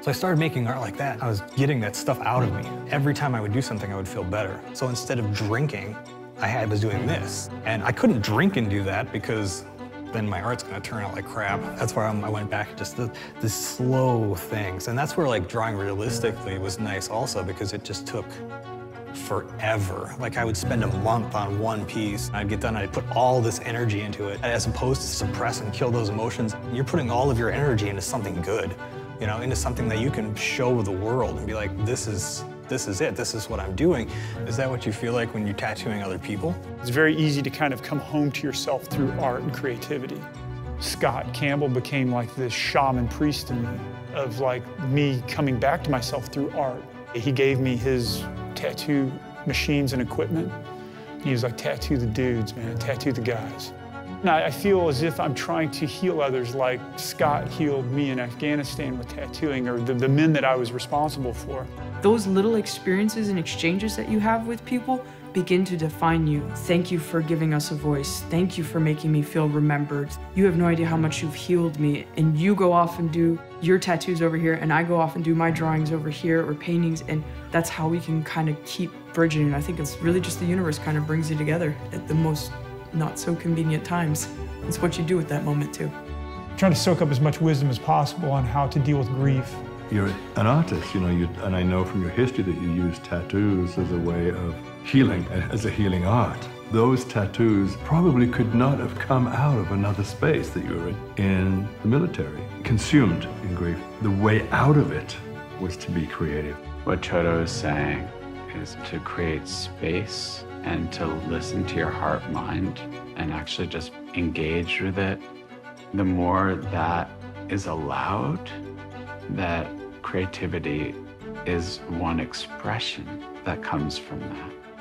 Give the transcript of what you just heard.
So I started making art like that. I was getting that stuff out of me. Every time I would do something, I would feel better. So instead of drinking, I was doing this. And I couldn't drink and do that because then my art's gonna turn out like crap. That's why I went back to just the slow things. And that's where like drawing realistically was nice also, because it just took forever. Like I would spend a month on one piece. I'd get done, I'd put all this energy into it. As opposed to suppress and kill those emotions, you're putting all of your energy into something good, you know, into something that you can show the world and be like, this is it, this is what I'm doing. Is that what you feel like when you're tattooing other people? It's very easy to kind of come home to yourself through art and creativity. Scott Campbell became like this shaman priest to me, of like me coming back to myself through art. He gave me his tattoo machines and equipment. He was like, tattoo the dudes, man, tattoo the guys. And I feel as if I'm trying to heal others like Scott healed me in Afghanistan with tattooing, or the men that I was responsible for. Those little experiences and exchanges that you have with people begin to define you. Thank you for giving us a voice. Thank you for making me feel remembered. You have no idea how much you've healed me. And you go off and do your tattoos over here, and I go off and do my drawings over here, or paintings, and that's how we can kind of keep bridging. And I think it's really just the universe kind of brings you together at the most not so convenient times. It's what you do at that moment too. Trying to soak up as much wisdom as possible on how to deal with grief. You're an artist, you know, and I know from your history that you use tattoos as a way of healing, as a healing art. Those tattoos probably could not have come out of another space that you were in the military, consumed in grief. The way out of it was to be creative. What Chodo is saying is to create space and to listen to your heart, mind, and actually just engage with it. The more that is allowed, that creativity is one expression that comes from that.